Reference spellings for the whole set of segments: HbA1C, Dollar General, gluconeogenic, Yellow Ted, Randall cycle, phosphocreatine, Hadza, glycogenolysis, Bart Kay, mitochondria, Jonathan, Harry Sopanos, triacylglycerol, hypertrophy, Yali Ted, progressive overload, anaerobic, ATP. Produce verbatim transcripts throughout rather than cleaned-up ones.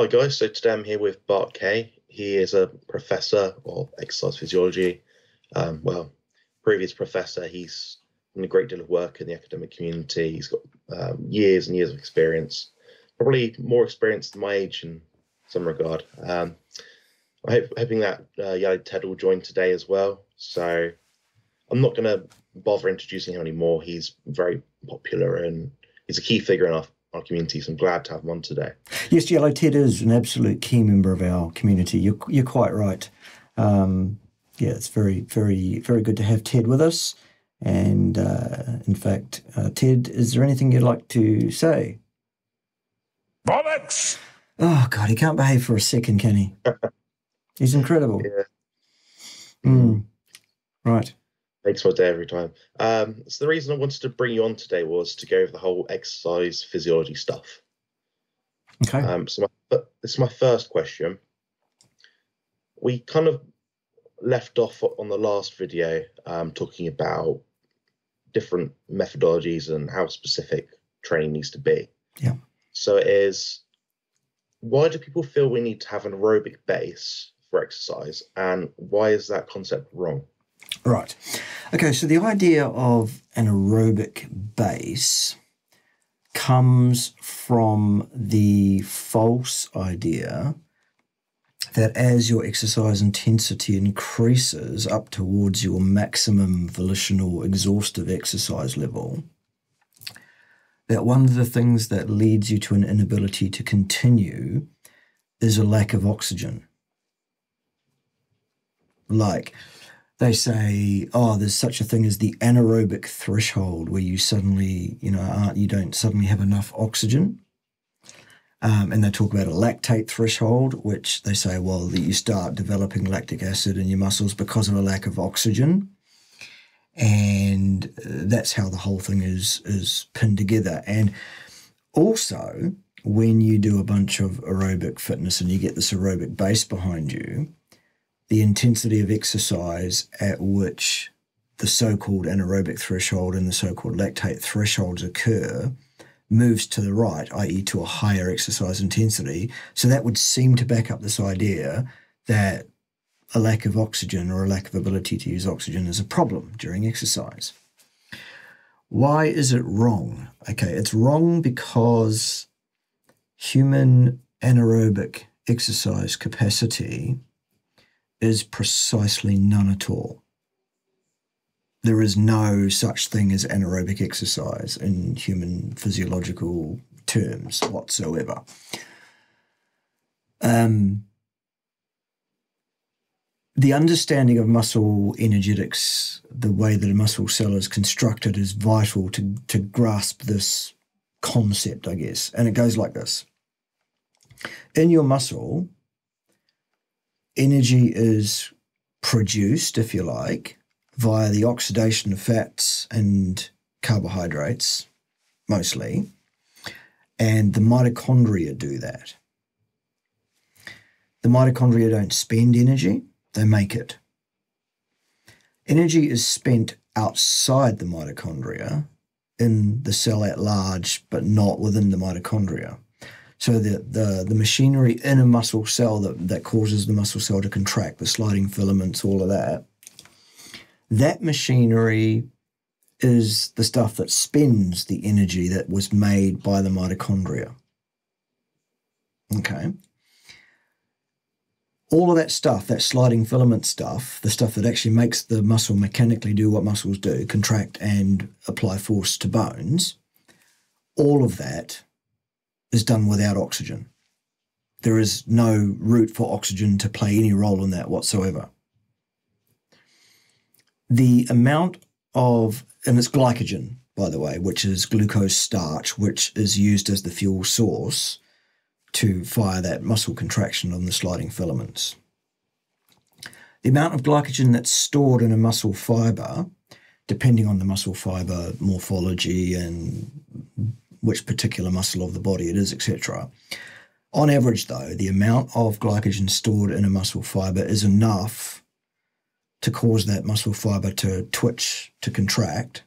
Hi guys, so today I'm here with Bart Kay. He is a professor of exercise physiology. Um, well, previous professor, he's done a great deal of work in the academic community. He's got um, years and years of experience, probably more experience than my age in some regard. Um, I'm hope, hoping that uh, Yali Ted will join today as well. So I'm not going to bother introducing him anymore. He's very popular and he's a key figure in our our community, so I'm glad to have him on today. Yes, Yellow Ted is an absolute key member of our community. You're, you're quite right. Um, yeah, it's very, very, very good to have Ted with us. And uh, in fact, uh, Ted, is there anything you'd like to say? Bollocks! Oh, God, he can't behave for a second, can he? He's incredible. Yeah. Mm. Right. Makes my day every time. Um, so the reason I wanted to bring you on today was to go over the whole exercise physiology stuff. Okay. Um, so my, this is my first question. We kind of left off on the last video um, talking about different methodologies and how specific training needs to be. Yeah. So it is, why do people feel we need to have an aerobic base for exercise, and why is that concept wrong? Right. Okay, so the idea of an aerobic base comes from the false idea that as your exercise intensity increases up towards your maximum volitional exhaustive exercise level, that one of the things that leads you to an inability to continue is a lack of oxygen. Like, they say, oh, there's such a thing as the anaerobic threshold, where you suddenly, you know, aren't, you don't suddenly have enough oxygen. Um, and they talk about a lactate threshold, which they say, well, that you start developing lactic acid in your muscles because of a lack of oxygen. And that's how the whole thing is, is pinned together. And also, when you do a bunch of aerobic fitness and you get this aerobic base behind you, the intensity of exercise at which the so-called anaerobic threshold and the so-called lactate thresholds occur moves to the right, that is to a higher exercise intensity. So that would seem to back up this idea that a lack of oxygen or a lack of ability to use oxygen is a problem during exercise. Why is it wrong? Okay, it's wrong because human anaerobic exercise capacity is precisely none at all. There is no such thing as anaerobic exercise in human physiological terms whatsoever. Um, the understanding of muscle energetics, the way that a muscle cell is constructed, is vital to, to grasp this concept, I guess. And it goes like this. In your muscle, energy is produced, if you like, via the oxidation of fats and carbohydrates, mostly, and the mitochondria do that. The mitochondria don't spend energy, they make it. Energy is spent outside the mitochondria, in the cell at large, but not within the mitochondria. So the, the, the machinery in a muscle cell that, that causes the muscle cell to contract, the sliding filaments, all of that, that machinery is the stuff that spends the energy that was made by the mitochondria. Okay. All of that stuff, that sliding filament stuff, the stuff that actually makes the muscle mechanically do what muscles do, contract and apply force to bones, all of that is done without oxygen. There is no route for oxygen to play any role in that whatsoever. The amount of, and it's glycogen, by the way, which is glucose starch, which is used as the fuel source to fire that muscle contraction on the sliding filaments. The amount of glycogen that's stored in a muscle fiber, depending on the muscle fiber morphology and which particular muscle of the body it is, et cetera. On average, though, the amount of glycogen stored in a muscle fiber is enough to cause that muscle fiber to twitch, to contract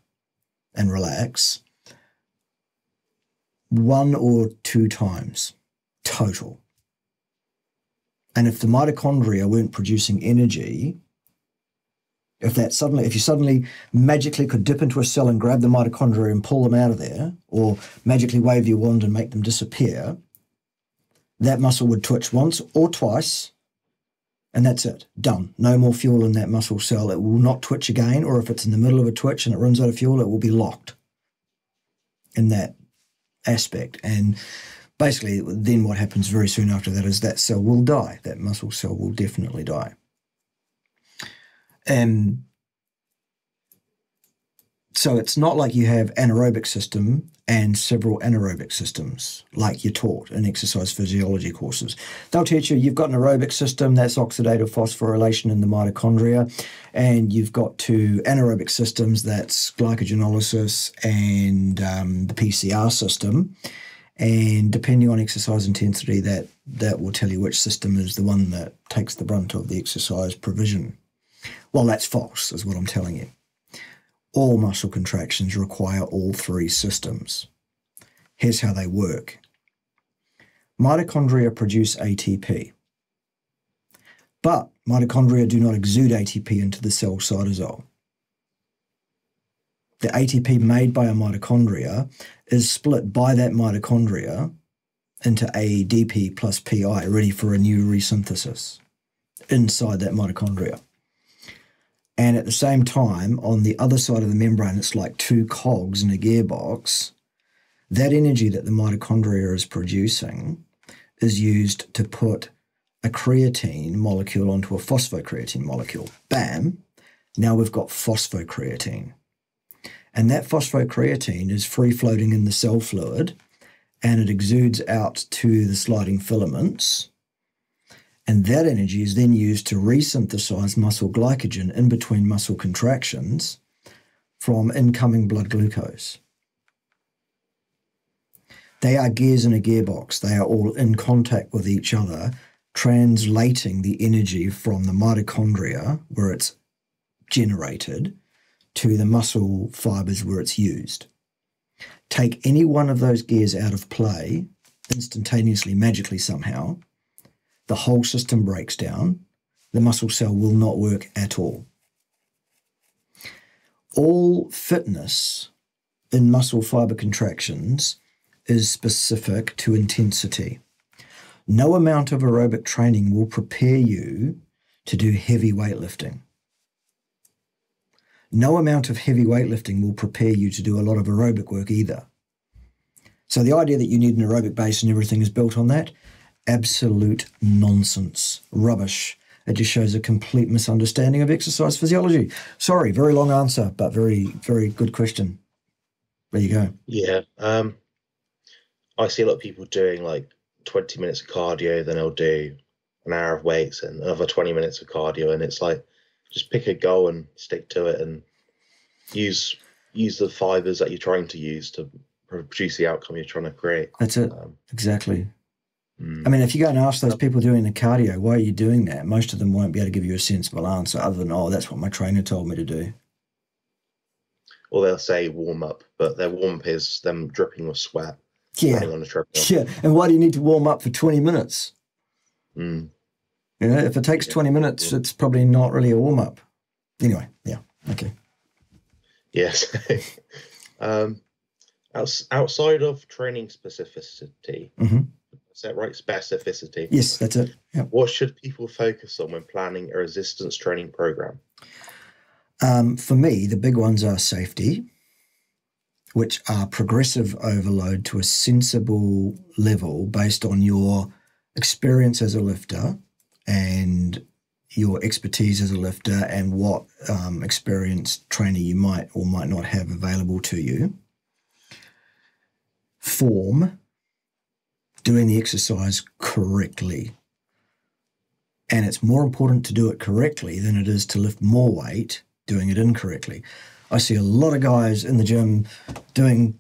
and relax one or two times total And if the mitochondria weren't producing energy, if that suddenly, if you suddenly magically could dip into a cell and grab the mitochondria and pull them out of there, or magically wave your wand and make them disappear, that muscle would twitch once or twice, and that's it. Done. No more fuel in that muscle cell. It will not twitch again, or if it's in the middle of a twitch and it runs out of fuel, it will be locked in that aspect. And basically, then what happens very soon after that is that cell will die. That muscle cell will definitely die. And so it's not like you have anaerobic system and several anaerobic systems like you're taught in exercise physiology courses. They'll teach you you've got an aerobic system, that's oxidative phosphorylation in the mitochondria, and you've got two anaerobic systems, that's glycogenolysis and um, the P C R system. And depending on exercise intensity, that, that will tell you which system is the one that takes the brunt of the exercise provision. Well, that's false, is what I'm telling you. All muscle contractions require all three systems. Here's how they work. Mitochondria produce A T P, but mitochondria do not exude A T P into the cell cytosol. The A T P made by a mitochondria is split by that mitochondria into A D P plus P I, ready for a new resynthesis inside that mitochondria. And at the same time, on the other side of the membrane, it's like two cogs in a gearbox. That energy that the mitochondria is producing is used to put a creatine molecule onto a phosphocreatine molecule. Bam! Now we've got phosphocreatine. And that phosphocreatine is free-floating in the cell fluid, and it exudes out to the sliding filaments. And that energy is then used to resynthesize muscle glycogen in between muscle contractions from incoming blood glucose. They are gears in a gearbox. They are all in contact with each other, translating the energy from the mitochondria, where it's generated, to the muscle fibers where it's used. Take any one of those gears out of play, instantaneously, magically somehow, the whole system breaks down, the muscle cell will not work at all. All fitness in muscle fiber contractions is specific to intensity. No amount of aerobic training will prepare you to do heavy weightlifting. No amount of heavy weightlifting will prepare you to do a lot of aerobic work either. So the idea that you need an aerobic base and everything is built on that, absolute nonsense, rubbish. It just shows a complete misunderstanding of exercise physiology. Sorry, very long answer, but very, very good question. There you go. Yeah. Um, I see a lot of people doing like twenty minutes of cardio, then they'll do an hour of weights and another twenty minutes of cardio. And it's like, just pick a goal and stick to it and use, use the fibers that you're trying to use to produce the outcome you're trying to create. That's it. Um, exactly. I mean, if you go and ask those people doing the cardio, why are you doing that? Most of them won't be able to give you a sensible answer other than, oh, that's what my trainer told me to do. Or they'll say warm up, but their warm up is them dripping with sweat. Yeah. On the treadmill. Yeah. And why do you need to warm up for twenty minutes? Mm. You know, if it takes yeah. twenty minutes, yeah. it's probably not really a warm up. Anyway, yeah. Okay. Yes. um, outside of training specificity, mm-hmm. Is that right? Specificity. Yes, that's it. Yep. What should people focus on when planning a resistance training program? Um, for me, the big ones are safety, which are progressive overload to a sensible level based on your experience as a lifter and your expertise as a lifter and what um, experienced trainer you might or might not have available to you. Form. Doing the exercise correctly. And it's more important to do it correctly than it is to lift more weight doing it incorrectly. I see a lot of guys in the gym doing,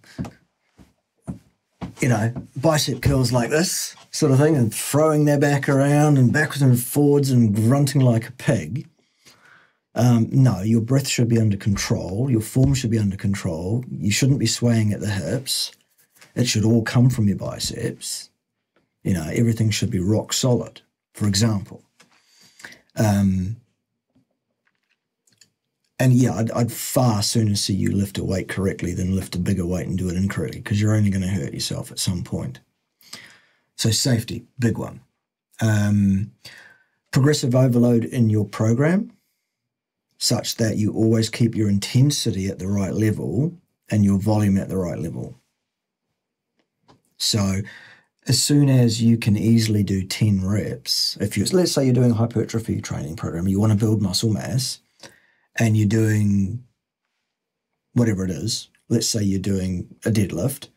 you know, bicep curls like this sort of thing and throwing their back around and backwards and forwards and grunting like a pig. Um, no, your breath should be under control. Your form should be under control. You shouldn't be swaying at the hips. It should all come from your biceps. You know, everything should be rock solid. for example. Um, and yeah, I'd, I'd far sooner see you lift a weight correctly than lift a bigger weight and do it incorrectly, because you're only going to hurt yourself at some point. So safety, big one. Um, progressive overload in your program, such that you always keep your intensity at the right level and your volume at the right level. So as soon as you can easily do ten reps, if you let's say you're doing a hypertrophy training program, you want to build muscle mass, and you're doing whatever it is, let's say you're doing a deadlift,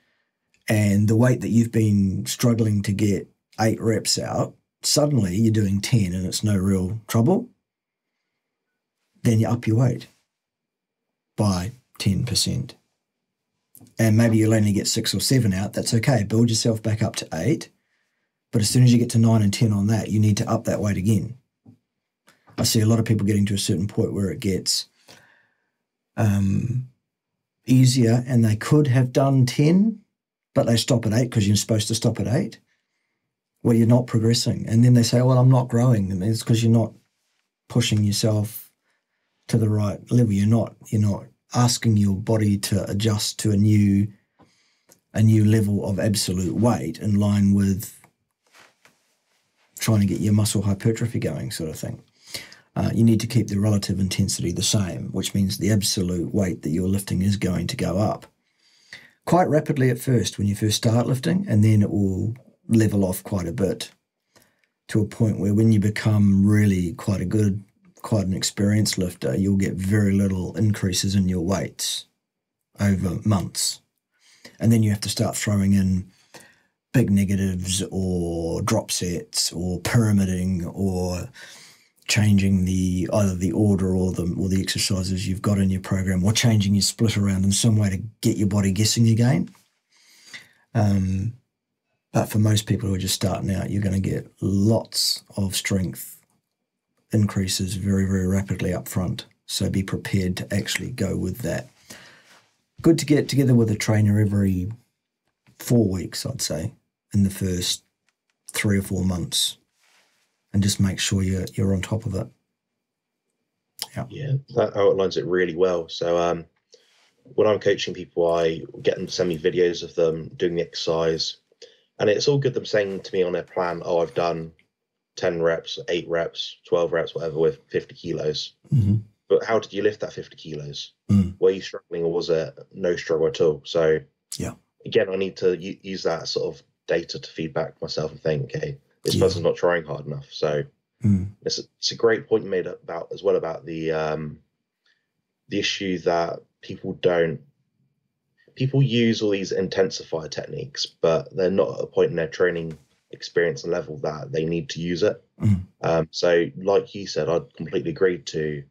and the weight that you've been struggling to get eight reps out, suddenly you're doing ten and it's no real trouble, then you up your weight by ten percent. And maybe you'll only get six or seven out. That's okay. Build yourself back up to eight. But as soon as you get to nine and ten on that, you need to up that weight again. I see a lot of people getting to a certain point where it gets um, easier, and they could have done ten, but they stop at eight because you're supposed to stop at eight. Well, you're not progressing. And then they say, well, I'm not growing. And it's because you're not pushing yourself to the right level. You're not, you're not asking your body to adjust to a new, a new level of absolute weight in line with trying to get your muscle hypertrophy going, sort of thing. Uh, you need to keep the relative intensity the same, which means the absolute weight that you're lifting is going to go up quite rapidly at first when you first start lifting, and then it will level off quite a bit to a point where when you become really quite a good quite an experienced lifter, you'll get very little increases in your weights over months. And then you have to start throwing in big negatives or drop sets or pyramiding or changing the either the order or the, or the exercises you've got in your program, or changing your split around in some way to get your body guessing again. Um, but for most people who are just starting out, you're going to get lots of strength increases very, very rapidly up front. So be prepared to actually go with that. Good to get together with a trainer every four weeks, I'd say, in the first three or four months, and just make sure you're, you're on top of it. Yeah. Yeah, that outlines it really well. So um, when I'm coaching people, I get them to send me videos of them doing the exercise, and it's all good them saying to me on their plan, oh, I've done ten reps, eight reps, twelve reps, whatever, with fifty kilos. Mm-hmm. But how did you lift that fifty kilos? Mm. Were you struggling, or was it no struggle at all? So yeah, again, I need to use that sort of data to feedback myself and think, okay, this yeah. person's not trying hard enough. So mm. it's, a, it's a great point you made about as well about the, um, the issue that people don't, people use all these intensifier techniques, but they're not at a point in their training experience and level that they need to use it. Mm. Um, so like you said, I'd completely agree to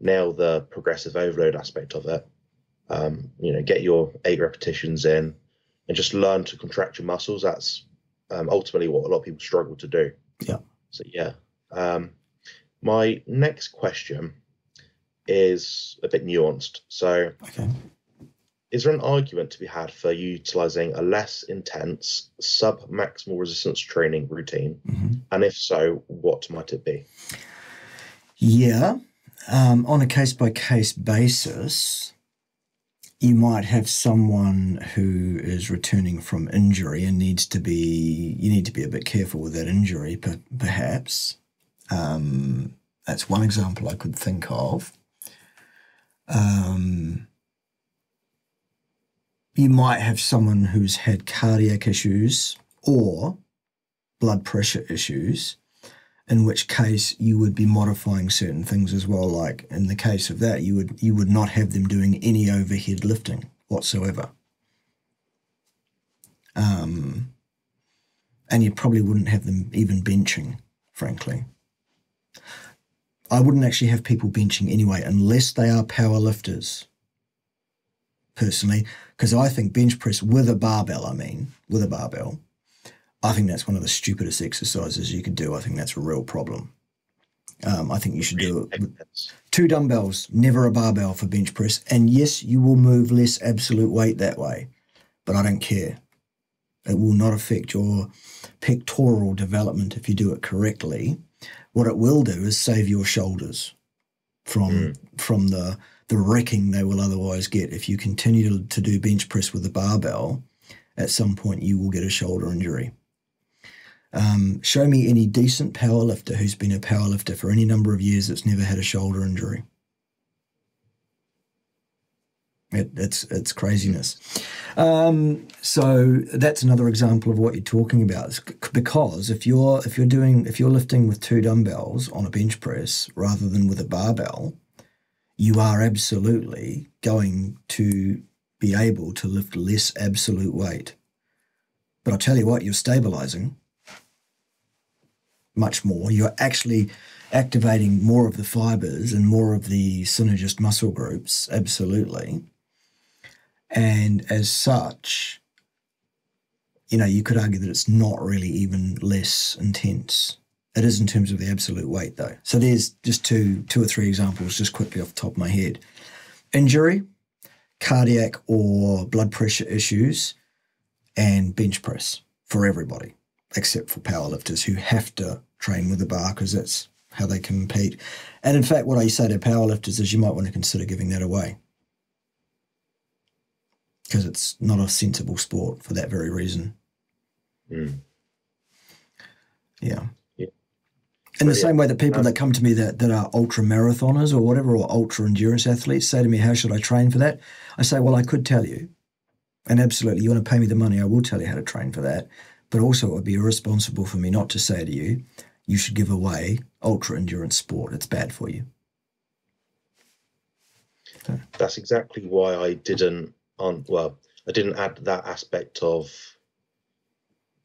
nail the progressive overload aspect of it. Um, you know, get your eight repetitions in and just learn to contract your muscles. That's um, ultimately what a lot of people struggle to do. Yeah. So yeah. Um, my next question is a bit nuanced. So okay. Is there an argument to be had for utilizing a less intense sub-maximal resistance training routine? Mm-hmm. And if so, what might it be? Yeah. Um, on a case-by-case basis, you might have someone who is returning from injury and needs to be, you need to be a bit careful with that injury, but perhaps. Um, that's one example I could think of. Um... You might have someone who's had cardiac issues or blood pressure issues, in which case you would be modifying certain things as well. Like in the case of that, you would you would not have them doing any overhead lifting whatsoever. Um, and you probably wouldn't have them even benching, frankly. I wouldn't actually have people benching anyway, unless they are power lifters. Personally, because I think bench press with a barbell, I mean, with a barbell, I think that's one of the stupidest exercises you could do. I think that's a real problem. Um, I think you should do it with two dumbbells, never a barbell for bench press. And yes, you will move less absolute weight that way, but I don't care. It will not affect your pectoral development if you do it correctly, what it will do is save your shoulders from mm. from the the wrecking they will otherwise get. If you continue to, to do bench press with the barbell, at some point you will get a shoulder injury. Um, show me any decent powerlifter who's been a powerlifter for any number of years that's never had a shoulder injury. It, it's it's craziness. Um, so that's another example of what you're talking about. It's because if you're if you're doing if you're lifting with two dumbbells on a bench press rather than with a barbell, you are absolutely going to be able to lift less absolute weight. But I'll tell you what, you're stabilizing much more. You're actually activating more of the fibers and more of the synergist muscle groups, absolutely. And as such, you know, you could argue that it's not really even less intense. It is in terms of the absolute weight, though. So there's just two, two or three examples just quickly off the top of my head. Injury, cardiac or blood pressure issues, and bench press for everybody, except for powerlifters who have to train with a bar because that's how they compete. And in fact, what I say to powerlifters is you might want to consider giving that away, because it's not a sensible sport for that very reason. Mm. Yeah. yeah. In the yeah. same way that people um, that come to me that, that are ultra marathoners or whatever, or ultra endurance athletes say to me, how should I train for that? I say, well, I could tell you, and absolutely, you want to pay me the money, I will tell you how to train for that. But also it would be irresponsible for me not to say to you, you should give away ultra-endurance sport. It's bad for you. So. That's exactly why I didn't, um, well, I didn't add that aspect of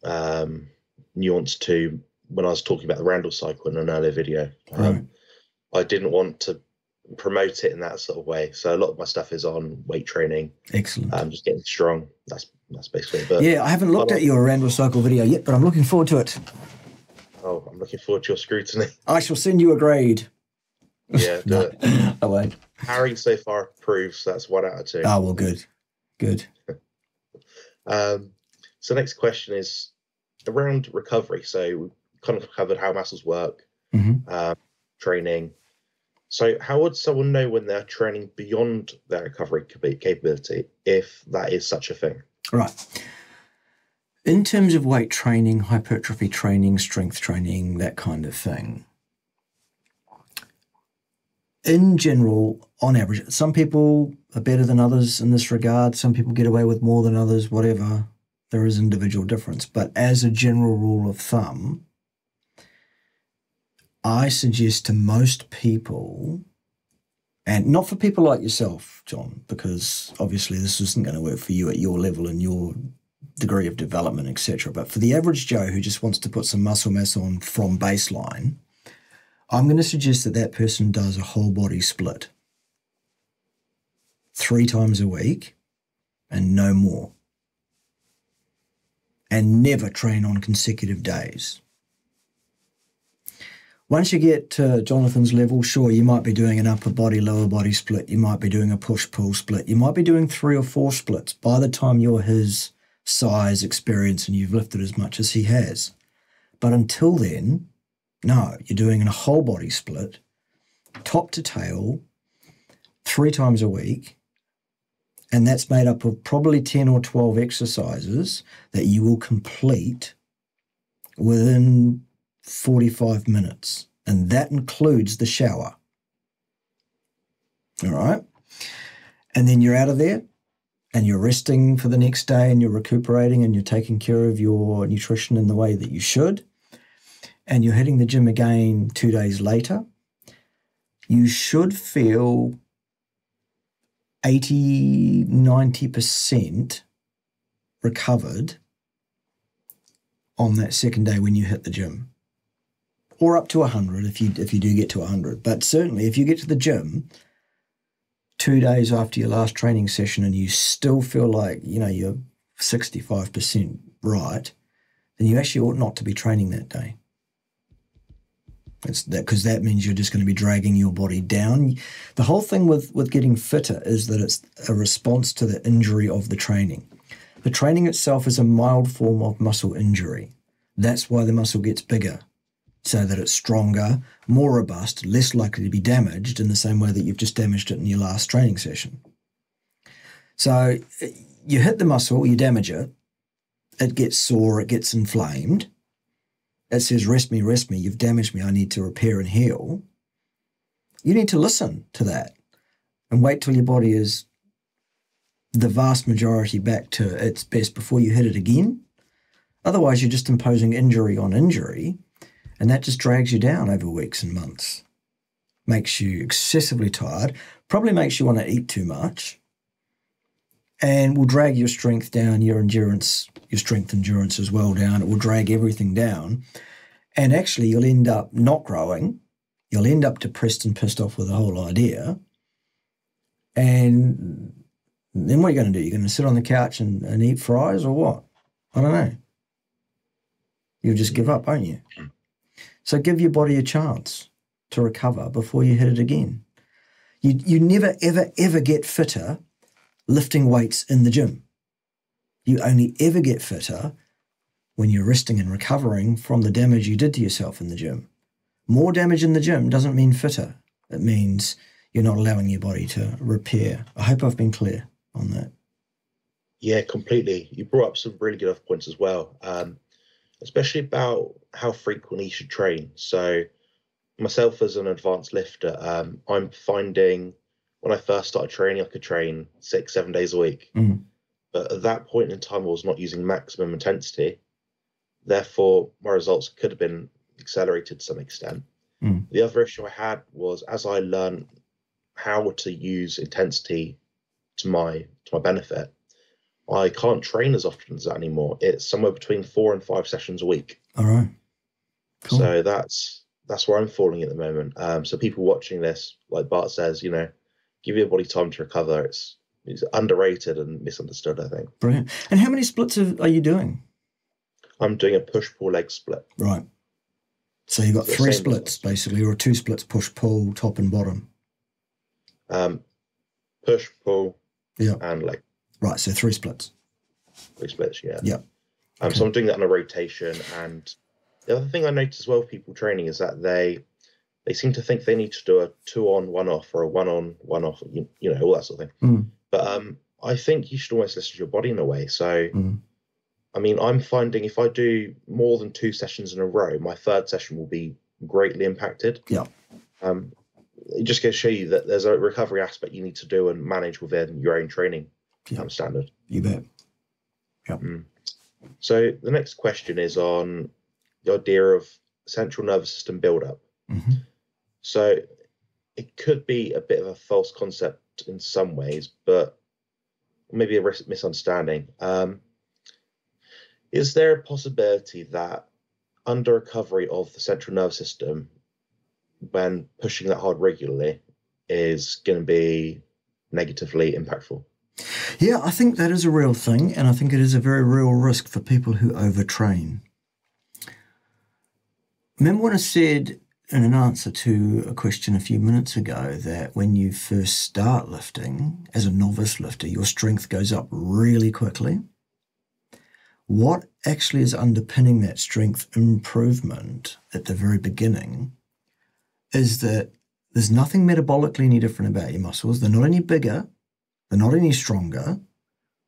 um, nuance to when I was talking about the Randall cycle in an earlier video. Um, right. I didn't want to promote it in that sort of way. So a lot of my stuff is on weight training. Excellent. Um, just getting strong. That's that's basically it. But yeah, I haven't looked I at your Randall cycle video yet, but I'm looking forward to it. Oh, I'm looking forward to your scrutiny. I shall send you a grade. Yeah, do no, it. I won't. Harry so far proves that's one out of two. Oh, well, good. Good. um, so next question is around recovery. So we've kind of covered how muscles work, mm-hmm. um, training. So how would someone know when they're training beyond their recovery capability, if that is such a thing? Right. In terms of weight training, hypertrophy training, strength training, that kind of thing, in general, on average, some people are better than others in this regard. Some people get away with more than others, whatever. There is individual difference. But as a general rule of thumb, I suggest to most people, and not for people like yourself, John, because obviously this isn't going to work for you at your level and your degree of development, et cetera. But for the average Joe who just wants to put some muscle mass on from baseline, I'm going to suggest that that person does a whole body split three times a week and no more, and never train on consecutive days. Once you get to Jonathan's level, sure, you might be doing an upper body, lower body split. You might be doing a push-pull split. You might be doing three or four splits by the time you're his size, experience, and you've lifted as much as he has. But until then, no, you're doing a whole body split, top to tail, three times a week, and that's made up of probably ten or twelve exercises that you will complete within forty-five minutes, and that includes the shower. All right? And then you're out of there, and you're resting for the next day, and you're recuperating, and you're taking care of your nutrition in the way that you should, and you're hitting the gym again two days later. You should feel eighty, ninety percent recovered on that second day when you hit the gym, or up to one hundred if you if you do get to one hundred. But certainly if you get to the gym two days after your last training session and you still feel like, you know, you're sixty-five percent right, then you actually ought not to be training that day. It's that, because that means you're just going to be dragging your body down. The whole thing with, with getting fitter is that it's a response to the injury of the training. The training itself is a mild form of muscle injury. That's why the muscle gets bigger, so that it's stronger, more robust, less likely to be damaged in the same way that you've just damaged it in your last training session. So you hit the muscle, you damage it, it gets sore, it gets inflamed. It says, rest me, rest me, you've damaged me, I need to repair and heal. You need to listen to that and wait till your body is the vast majority back to its best before you hit it again. Otherwise, you're just imposing injury on injury, and that just drags you down over weeks and months. Makes you excessively tired, probably makes you want to eat too much, and will drag your strength down, your endurance, your strength endurance as well down. It will drag everything down. And actually, you'll end up not growing. You'll end up depressed and pissed off with the whole idea. And then what are you going to do? You're going to sit on the couch and, and eat fries or what? I don't know. You'll just give up, won't you? So give your body a chance to recover before you hit it again. You, you never, ever, ever get fitter lifting weights in the gym. You only ever get fitter when you're resting and recovering from the damage you did to yourself in the gym. More damage in the gym doesn't mean fitter. It means you're not allowing your body to repair. I hope I've been clear on that. Yeah, completely. You brought up some really good other points as well, um, especially about how frequently you should train. So myself as an advanced lifter, um, I'm finding when I first started training, I could train six, seven days a week. Mm. But at that point in time, I was not using maximum intensity. Therefore, my results could have been accelerated to some extent. Mm. The other issue I had was as I learned how to use intensity to my to my benefit, I can't train as often as that anymore. It's somewhere between four and five sessions a week. All right. Cool. So that's that's where I'm falling at the moment. Um, so people watching this, like Bart says, you know, give your body time to recover. It's It's underrated and misunderstood, I think. Brilliant. And how many splits are you doing? I'm doing a push-pull leg split. Right. So you've got three splits, basically, or two splits, push-pull, top and bottom. Um, push-pull yeah. and leg. Right, so three splits. Three splits, yeah. Yeah. Um, okay. So I'm doing that on a rotation. And the other thing I notice as well with people training is that they they seem to think they need to do a two-on, one-off, or a one-on, one-off, you, you know, all that sort of thing. Mm. But um, I think you should almost listen to your body in a way. So, mm. I mean, I'm finding if I do more than two sessions in a row, my third session will be greatly impacted. Yeah. Um, it just goes to show you that there's a recovery aspect you need to do and manage within your own training yep. um, standard. You bet. Yeah. Mm. So the next question is on the idea of central nervous system buildup. Mm-hmm. So it could be a bit of a false concept in some ways, but maybe a misunderstanding. Um, is there a possibility that under recovery of the central nervous system, when pushing that hard regularly, is going to be negatively impactful? Yeah, I think that is a real thing, and I think it is a very real risk for people who overtrain. Remember when I said in an answer to a question a few minutes ago that when you first start lifting, as a novice lifter, your strength goes up really quickly? What actually is underpinning that strength improvement at the very beginning is that there's nothing metabolically any different about your muscles. They're not any bigger. They're not any stronger.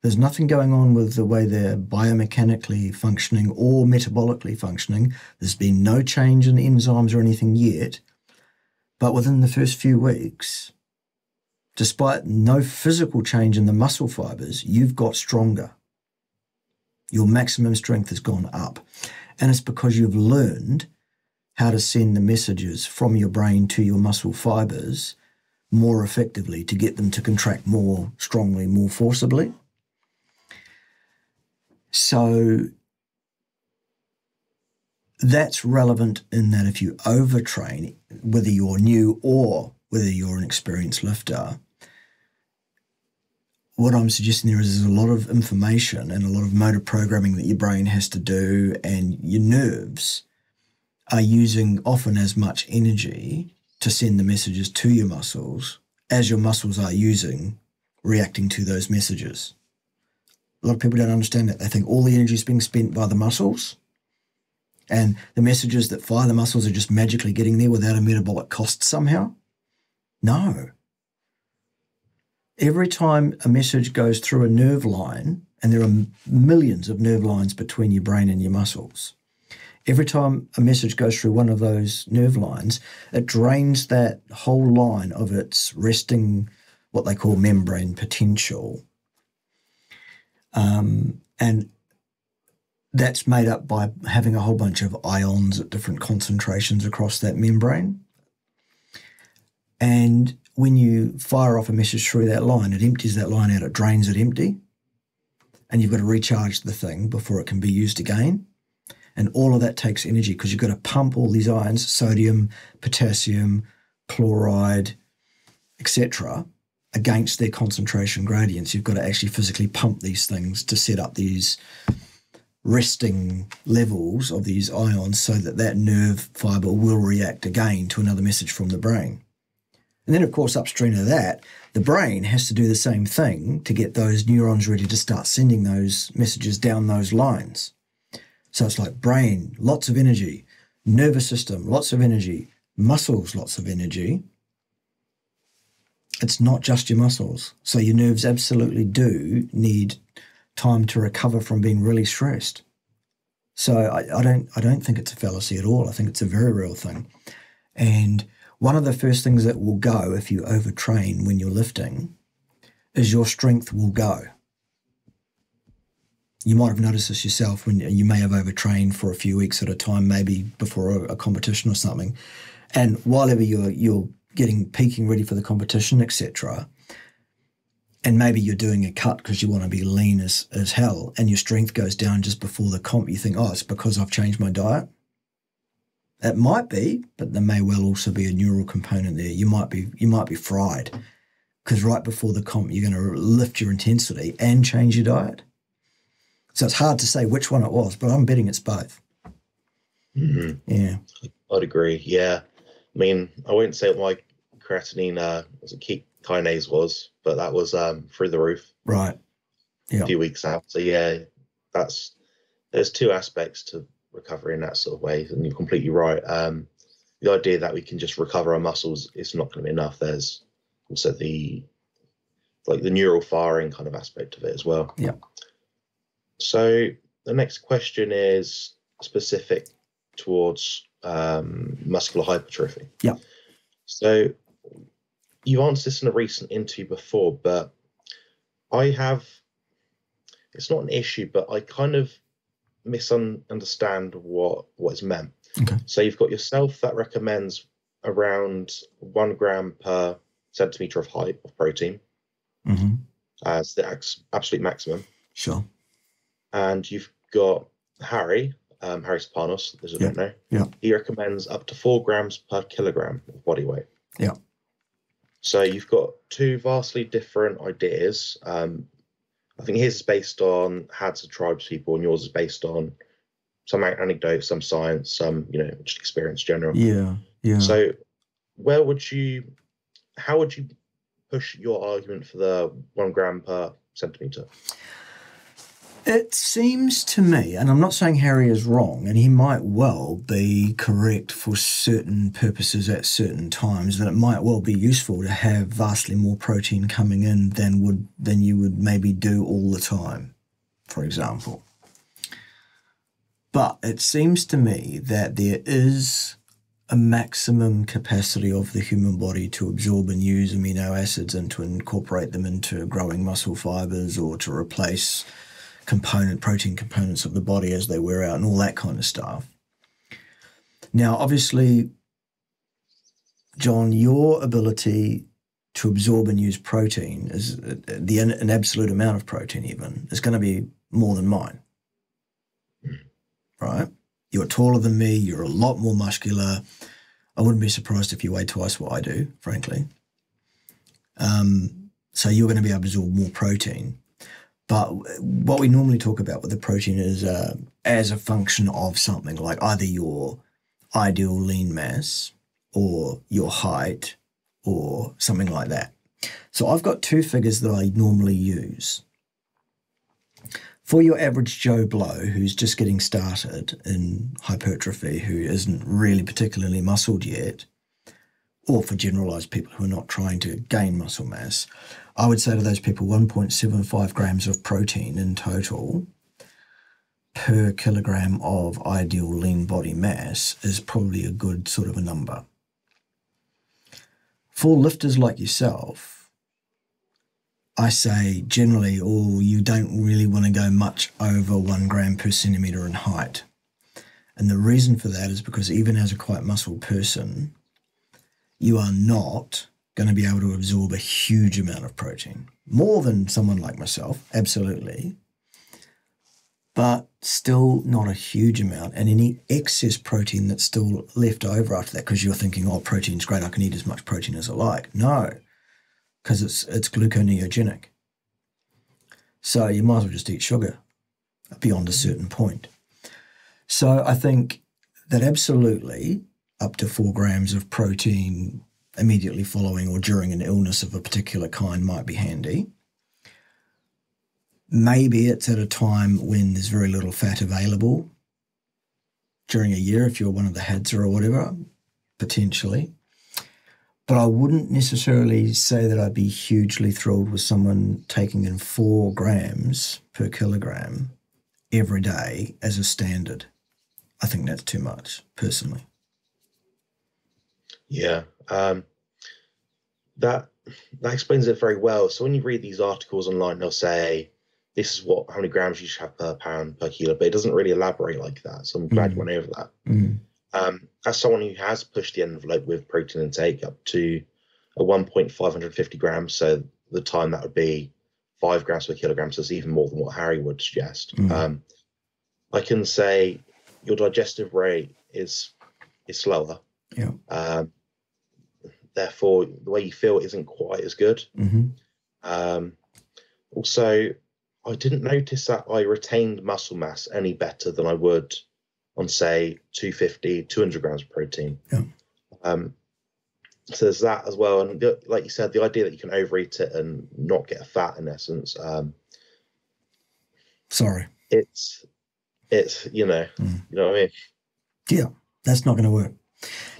There's nothing going on with the way they're biomechanically functioning or metabolically functioning. There's been no change in enzymes or anything yet. But within the first few weeks, despite no physical change in the muscle fibers, you've got stronger. Your maximum strength has gone up. And it's because you've learned how to send the messages from your brain to your muscle fibers more effectively to get them to contract more strongly, more forcibly. So that's relevant in that if you overtrain, whether you're new or whether you're an experienced lifter, what I'm suggesting there is, is a lot of information and a lot of motor programming that your brain has to do, and your nerves are using often as much energy to send the messages to your muscles as your muscles are using, reacting to those messages. A lot of people don't understand that. They think all the energy is being spent by the muscles, and the messages that fire the muscles are just magically getting there without a metabolic cost somehow? No. Every time a message goes through a nerve line, and there are millions of nerve lines between your brain and your muscles, every time a message goes through one of those nerve lines, it drains that whole line of its resting, what they call membrane potential. Um, and that's made up by having a whole bunch of ions at different concentrations across that membrane. And when you fire off a message through that line, it empties that line out, it drains it empty, and you've got to recharge the thing before it can be used again. And all of that takes energy because you've got to pump all these ions, sodium, potassium, chloride, et cetera, against their concentration gradients. You've got to actually physically pump these things to set up these resting levels of these ions so that that nerve fibre will react again to another message from the brain. And then, of course, upstream of that, the brain has to do the same thing to get those neurons ready to start sending those messages down those lines. So it's like brain, lots of energy, nervous system, lots of energy, muscles, lots of energy. It's not just your muscles. So your nerves absolutely do need time to recover from being really stressed. So I, I don't I don't think it's a fallacy at all. I think it's a very real thing. And one of the first things that will go if you overtrain when you're lifting is your strength will go. You might have noticed this yourself when you may have overtrained for a few weeks at a time, maybe before a, a competition or something. And while ever you're, you're getting peaking ready for the competition, et cetera, and maybe you're doing a cut because you want to be lean as, as hell, and your strength goes down just before the comp, you think, oh, it's because I've changed my diet. It might be, but there may well also be a neural component there. You might be, you might be fried because right before the comp, you're going to lift your intensity and change your diet. So it's hard to say which one it was, but I'm betting it's both. Mm-hmm. Yeah. I'd agree, yeah. I mean, I wouldn't say my creatinine uh, was a key kinase was, but that was um, through the roof. Right. Yeah. A few weeks out. So, yeah, that's there's two aspects to recovery in that sort of way, and you're completely right. Um, the idea that we can just recover our muscles is not going to be enough. There's also the, like, the neural firing kind of aspect of it as well. Yeah. So the next question is specific towards um, muscular hypertrophy. Yeah. So you answered this in a recent interview before, but I have, it's not an issue, but I kind of misunderstand what, what is meant. Okay. So you've got yourself that recommends around one gram per centimetre of height of protein mm-hmm. as the absolute maximum. Sure. And you've got Harry, um, Harry Sopanos, there's a bit now. Yeah. He recommends up to four grams per kilogram of body weight. Yeah. So you've got two vastly different ideas. Um, I think his is based on Hadza tribes people, and yours is based on some anecdote, some science, some you know just experience general. Yeah. Yeah. So where would you, how would you push your argument for the one gram per centimeter? It seems to me, and I'm not saying Harry is wrong, and he might well be correct for certain purposes at certain times, that it might well be useful to have vastly more protein coming in than would than you would maybe do all the time, for example. But it seems to me that there is a maximum capacity of the human body to absorb and use amino acids and to incorporate them into growing muscle fibers or to replace component, protein components of the body as they wear out and all that kind of stuff. Now, obviously, John, your ability to absorb and use protein, is the an absolute amount of protein even, is going to be more than mine, right? You're taller than me. You're a lot more muscular. I wouldn't be surprised if you weigh twice what I do, frankly. Um, so you're going to be able to absorb more protein. But what we normally talk about with the protein is uh, as a function of something like either your ideal lean mass or your height or something like that. So I've got two figures that I normally use. for your average Joe Blow who's just getting started in hypertrophy, who isn't really particularly muscled yet, or for generalized people who are not trying to gain muscle mass, I would say to those people one point seven five grams of protein in total per kilogram of ideal lean body mass is probably a good sort of a number. For lifters like yourself, I say generally, oh, you don't really want to go much over one gram per centimetre in height. And the reason for that is because even as a quite muscled person, you are not going to be able to absorb a huge amount of protein. More than someone like myself, absolutely, but still not a huge amount. And any excess protein that's still left over after that, because you're thinking, oh, protein's great, I can eat as much protein as I like. No, because it's, it's gluconeogenic. So you might as well just eat sugar beyond a certain point. So I think that absolutely up to four grams of protein immediately following or during an illness of a particular kind might be handy. Maybe it's at a time when there's very little fat available during a year if you're one of the Hadza or whatever, potentially. But I wouldn't necessarily say that I'd be hugely thrilled with someone taking in four grams per kilogram every day as a standard. I think that's too much, personally. Yeah, um, that that explains it very well. So when you read these articles online, they'll say, this is what how many grams you should have per pound per kilo, but it doesn't really elaborate like that. So I'm glad mm. you went over that. Mm. Um, as someone who has pushed the envelope with protein intake up to a one point five five zero grams, so the time that would be five grams per kilogram, so it's even more than what Harry would suggest. Mm. Um, I can say your digestive rate is is slower. Yeah. Um, therefore, the way you feel isn't quite as good. Mm-hmm. Um, also, I didn't notice that I retained muscle mass any better than I would on, say, two hundred fifty, two hundred grams of protein. Yeah. Um, so there's that as well. And the, like you said, the idea that you can overeat it and not get fat in essence. Um, Sorry. It's, it's you know, mm. you know what I mean? Yeah, that's not going to work.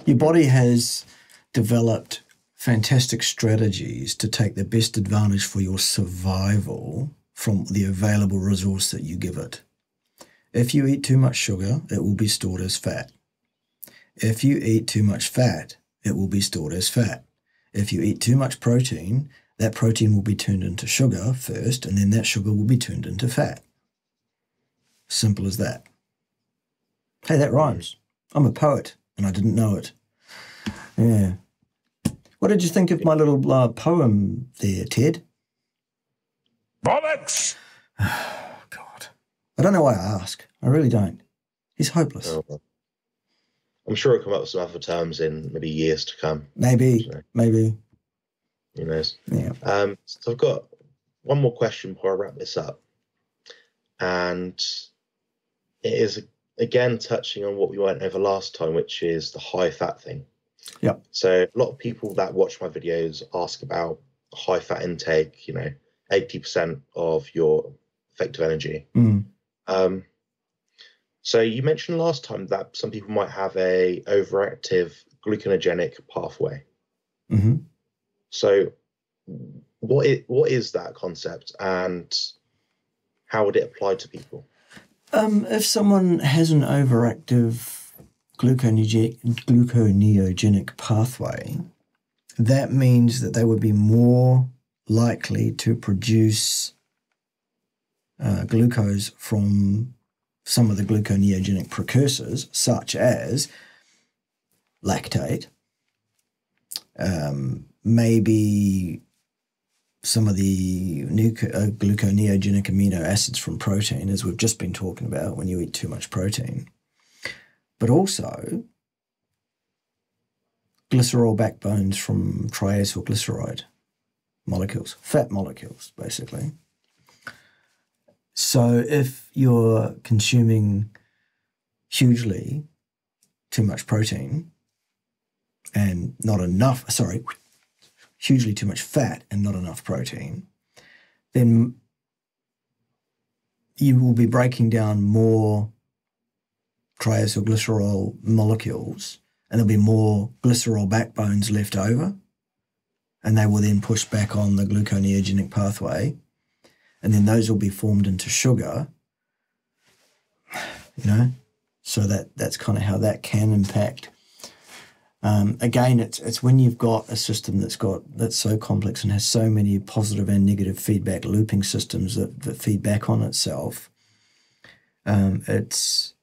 Your body has developed fantastic strategies to take the best advantage for your survival from the available resource that you give it. If you eat too much sugar, it will be stored as fat. If you eat too much fat, it will be stored as fat. If you eat too much protein, that protein will be turned into sugar first, and then that sugar will be turned into fat. Simple as that. Hey, that rhymes. I'm a poet, and I didn't know it. Yeah. What did you think of my little uh, poem there, Ted? Bollocks! Oh, God. I don't know why I ask. I really don't. He's hopeless. Oh, I'm sure he'll come up with some other terms in maybe years to come. Maybe, so, maybe. Who knows? Yeah. Um, so I've got one more question before I wrap this up. And it is, again, touching on what we went over last time, which is the high fat thing. Yeah. So a lot of people that watch my videos ask about high fat intake, you know, eighty percent of your effective energy. Mm. Um, so you mentioned last time that some people might have a overactive gluconogenic pathway. Mm-hmm. So what is, what is that concept and how would it apply to people? Um, if someone has an overactive gluconeogenic, gluconeogenic pathway, that means that they would be more likely to produce uh, glucose from some of the gluconeogenic precursors, such as lactate, um, maybe some of the nuc- uh, gluconeogenic amino acids from protein, as we've just been talking about when you eat too much protein, but also glycerol backbones from triacylglyceride molecules, fat molecules, basically. So if you're consuming hugely too much protein and not enough, sorry, hugely too much fat and not enough protein, then you will be breaking down more triacylglycerol molecules, and there'll be more glycerol backbones left over, and they will then push back on the gluconeogenic pathway, and then those will be formed into sugar, you know, so that, that's kind of how that can impact. Um, again, it's it's when you've got a system that's got that's so complex and has so many positive and negative feedback looping systems that, that feed back on itself, um, it's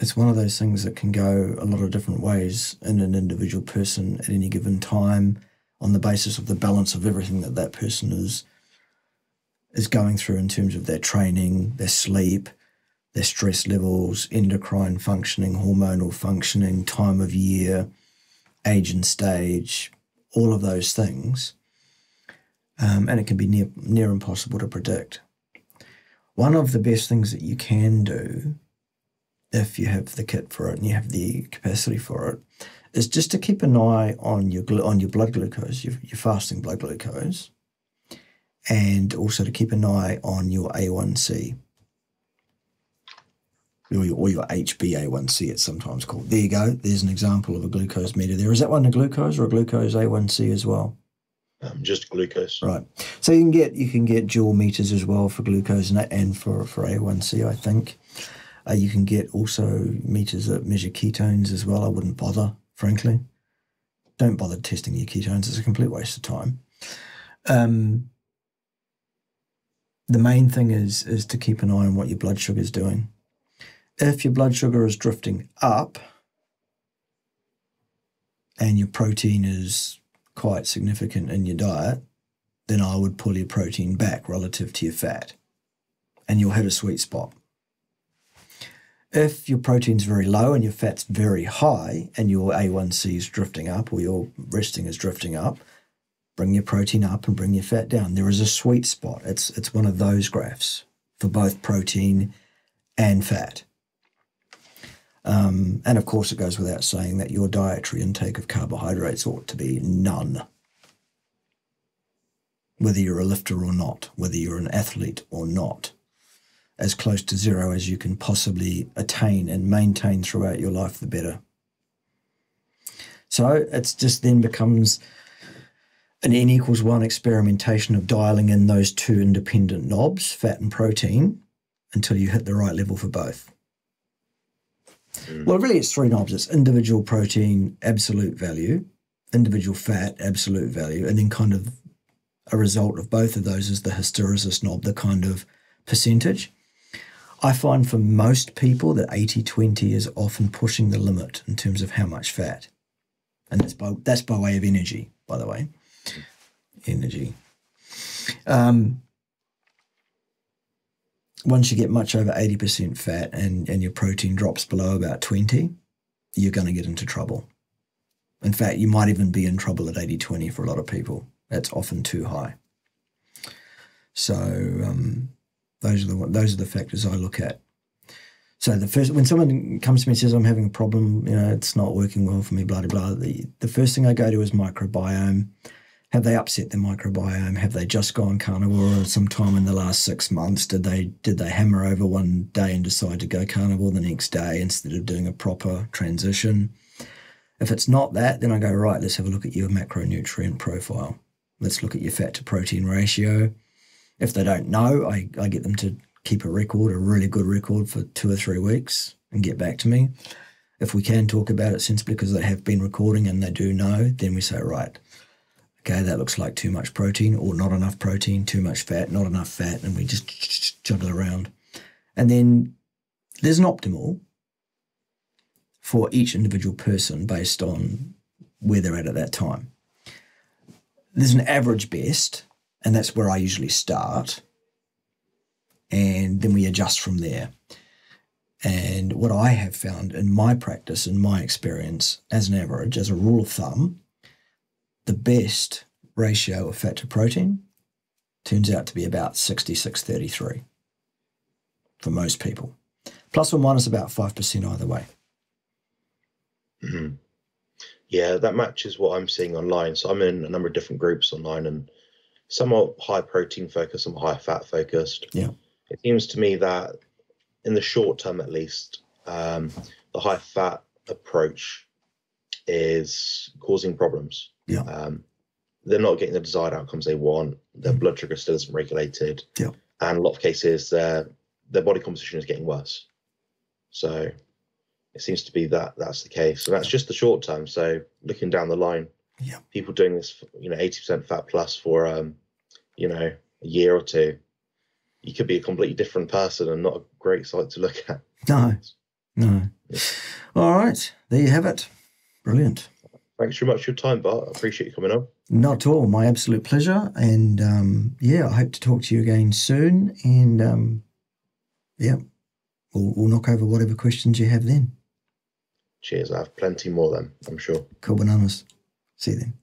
it's one of those things that can go a lot of different ways in an individual person at any given time, on the basis of the balance of everything that that person is is going through in terms of their training, their sleep, their stress levels, endocrine functioning, hormonal functioning, time of year, age and stage, all of those things. Um, and it can be near, near impossible to predict. One of the best things that you can do, if you have the kit for it and you have the capacity for it, is just to keep an eye on your on your blood glucose, your, your fasting blood glucose, and also to keep an eye on your A one C, or your, or your H b A one C, it's sometimes called. There you go. There's an example of a glucose meter there. Is that one a glucose or a glucose A one C as well? Um, just glucose. Right. So you can get you can get dual meters as well for glucose and, and for, for A one C, I think. Uh, you can get also meters that measure ketones as well. I wouldn't bother, frankly. Don't bother testing your ketones. It's a complete waste of time. Um, the main thing is, is to keep an eye on what your blood sugar is doing. If your blood sugar is drifting up and your protein is quite significant in your diet, then I would pull your protein back relative to your fat, and you'll hit a sweet spot. If your protein's very low and your fat's very high and your A one C is drifting up, or your resting is drifting up, bring your protein up and bring your fat down. There is a sweet spot. It's, it's one of those graphs for both protein and fat. Um, and of course, it goes without saying that your dietary intake of carbohydrates ought to be none, whether you're a lifter or not, whether you're an athlete or not. As close to zero as you can possibly attain and maintain throughout your life, the better. So it's just then becomes an N equals one experimentation of dialing in those two independent knobs, fat and protein, until you hit the right level for both. Mm. Well, really it's three knobs. It's individual protein, absolute value, individual fat, absolute value, and then kind of a result of both of those is the hysteresis knob, the kind of percentage. I find for most people that eighty twenty is often pushing the limit in terms of how much fat. And that's by, that's by way of energy, by the way. Energy. Um, once you get much over eighty percent fat and, and your protein drops below about twenty, you're going to get into trouble. In fact, you might even be in trouble at eighty twenty for a lot of people. That's often too high. So... Um, Those are the those are the factors I look at. So the first, when someone comes to me and says I'm having a problem, you know, it's not working well for me, blah blah blah. The the first thing I go to is microbiome. Have they upset their microbiome? Have they just gone carnivore sometime in the last six months? Did they did they hammer over one day and decide to go carnivore the next day instead of doing a proper transition? If it's not that, then I go, right, let's have a look at your macronutrient profile. Let's look at your fat to protein ratio. If they don't know, I, I get them to keep a record, a really good record for two or three weeks and get back to me. If we can talk about it sensibly because they have been recording and they do know, then we say, right, okay, that looks like too much protein or not enough protein, too much fat, not enough fat, and we just juggle around. And then there's an optimal for each individual person based on where they're at at that time. There's an average best, and that's where I usually start. And then we adjust from there. And what I have found in my practice, in my experience, as an average, as a rule of thumb, the best ratio of fat to protein turns out to be about sixty-six thirty-three for most people. Plus or minus about five percent either way. Mm-hmm. Yeah, that matches what I'm seeing online. So I'm in a number of different groups online, and some are high protein focused, some are high fat focused. Yeah. it seems to me that in the short term, at least, um, the high fat approach is causing problems. Yeah. Um, they're not getting the desired outcomes they want. Their blood sugar still isn't regulated. Yeah. And a lot of cases, uh, their body composition is getting worse. So it seems to be that that's the case. And that's just the short term. So looking down the line, yeah, people doing this, you know, eighty percent fat plus for, um, you know, a year or two, you could be a completely different person and not a great sight to look at. No, no. Yeah. All right. There you have it. Brilliant. Thanks very much for your time, Bart. I appreciate you coming on. Not at all. My absolute pleasure. And, um, yeah, I hope to talk to you again soon. And, um, yeah, we'll, we'll knock over whatever questions you have then. Cheers. I have plenty more then, I'm sure. Cool bananas. See you then.